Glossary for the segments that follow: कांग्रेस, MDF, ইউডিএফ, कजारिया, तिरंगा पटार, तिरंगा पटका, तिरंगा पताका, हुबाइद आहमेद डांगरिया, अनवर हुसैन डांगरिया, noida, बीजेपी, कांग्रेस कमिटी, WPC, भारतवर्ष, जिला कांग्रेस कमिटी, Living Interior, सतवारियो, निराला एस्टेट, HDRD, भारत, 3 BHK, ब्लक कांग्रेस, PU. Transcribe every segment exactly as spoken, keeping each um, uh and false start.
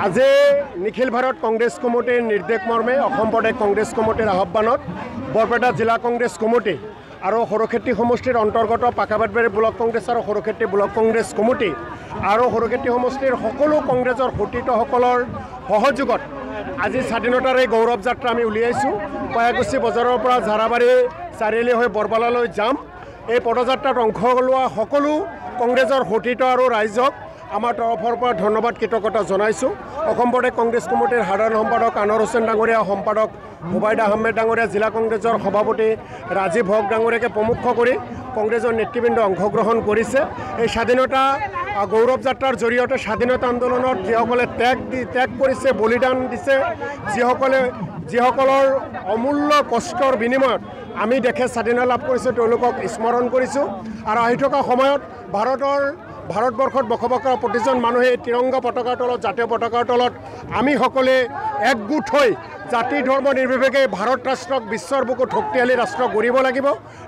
आज निखिल भारत कांग्रेस कमिटी निर्देश मर्मे प्रदेश कांग्रेस कमिटी आह्वान बरपेटा जिला कांग्रेस कमिटी और सरखेती समष्टिर अंतर्गत पाकाबाटबारी ब्लक कांग्रेस और सरखेती ब्लक कांग्रेस कमिटी और सरखेती समष्टिर सकलो कांग्रेसर सतीर्थसर सहयोगत आज स्वाधीनतार यह गौरव यात्रा उलियाँ पायाकुची बजाररपरा झाराबारी चारिले हो बरबालालै जाम यह पदयात्रात अंश लोवा सकलो कांग्रेसर सतीर्थ और राइजक आमार तरफर पर धन्यवाद कृतज्ञता जानाइछु। अखम प्रदेश कांग्रेस कमिटीर साधारण सम्पादक अनवर हुसैन डांगरिया, सम्पादक हुबाइद आहमेद डांगरिया, जिला कांग्रेसर सभापति राजीव हक डांगरियाके प्रमुख करी कांग्रेसर नेतृबृंद अंशग्रहण करिछे। एई स्वाधीनता गौरव यात्रार जरियते स्वाधीनता आंदोलनत जिसकले त्याग त्याग करिछे, बलिदान दिछे, जिसकले जिसकলৰ अमूल्य कष्टर बिनिमयत आमी देशे स्वाधीनता लाभ करिছোঁ तेलोকক स्मरण करिছোঁ। आर आहि থকা সময়ত भारतर भारतवर्ष बसबास कर प्रतिजन मानुहे तिरंगा पटकार तलत जतियों पटकार तलत आमी सकले एकगोट हो जाति धर्म निर्विशेषे भारत राष्ट्रक विश्वर बुकुत शक्तिशाली राष्ट्र गढ़ लगे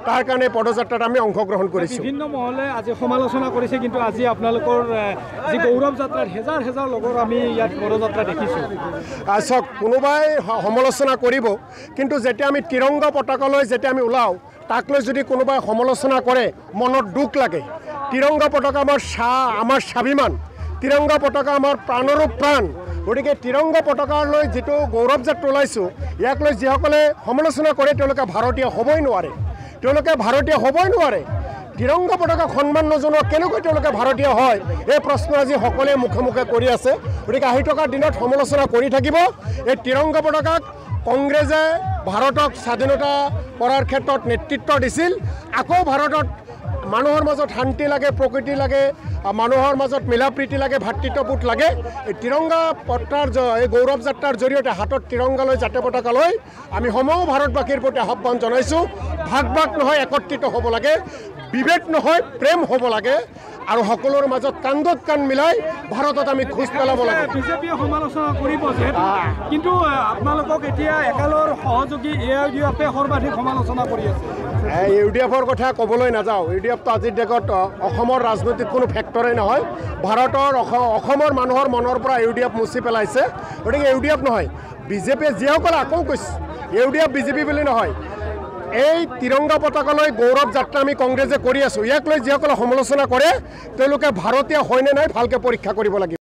तार कारण पदयात्रात आमी अंशग्रहण करिছোঁ। विभिन्न महले आज समालोचना करिছে किन्तु आज आपनालोकर जी गौरव यात्रार हजार हजार लोकर आमी इयात पदयात्रा देखिছোঁ। आसक कोनोबाय समालोचना करिब किन्तु जेते आमी तिरंगा पटाकालै जेते आमी उलाउ ताक लै जदि कोनोबाय समालोचना करे मनत दुख लागे। तिरंगा पटका आमार शा आमार स्वाभिमान, तिरंगा पटका आमार प्राणरो प्राण, गति के तिरंगा पटकार लै जी गौरव यात्रा ओलाइছোঁ इयाक लै जिसकले समालोचना करे तेलोके भारतीय हबई नोवारे, तेलोके भारतीय हबई नोवारे। तिरंगा पटका सन्मान नजनोवा केनेकै तेलोके भारतीय हय ए प्रश्न आजि सकलोৱে मुखे मुखे কৰি আছে। गति के आहि टका दिনত समालोचना কৰি থাকিব। ए तिरंगा पटकाक कांग्रेसे भारतक स्वाधीनता কৰাৰ ক্ষেত্ৰত নেতৃত্ব দিছিল, আকৌ ভাৰতত मानुहर मजत शांति लागे, प्रकृति लागे, मानुहर मजत मिला प्रीति लागे, भातृत्वबोध लागे। तिरंगा पटार गौरव यात्रार जरिए हाथत तिरंगा लै जातीय पताका लै आमी समग्र भारतवासीर प्रति आह्वान जानाइछु। भाग भाग নহয়, एकत्रित हब लागे, विभेद নহয়, प्रेम हब लागे और सकलोर मजत कांधत कान मिलाई भारत आमी खोज पेलाब लगे। बीजेपी समालोचना करिब किन्तु आपनालोকক এতিয়া একালৰ সহযোগী ইউডিএফে সৰ্বাধিক সমালোচনা কৰি আছে। ইউডিএফৰ কথা কবলৈ নাযাও, ইউডিএফ তো আজিৰ দেশত অসমৰ ৰাজনৈতিক কোনো ফেক্টৰেই নহয়। ভাৰতৰ অসমৰ মানুহৰ মনৰ পৰা ইউডিএফ মুছি পেলাইছে। গতিকে ইউডিএফ নহয়, বিজেপিয়ে যিসকল আকৌ কৈছে ইউডিএফ বিজেপি বুলি নহয়। এই तिरंगा पताका लै गौरव यात्रा आमी कांग्रेसे करी आसो, इयाक लै जिसकले समालोचना करे तेलोके भारतीय होयने नाई भालके परीक्षा करिब लागिब।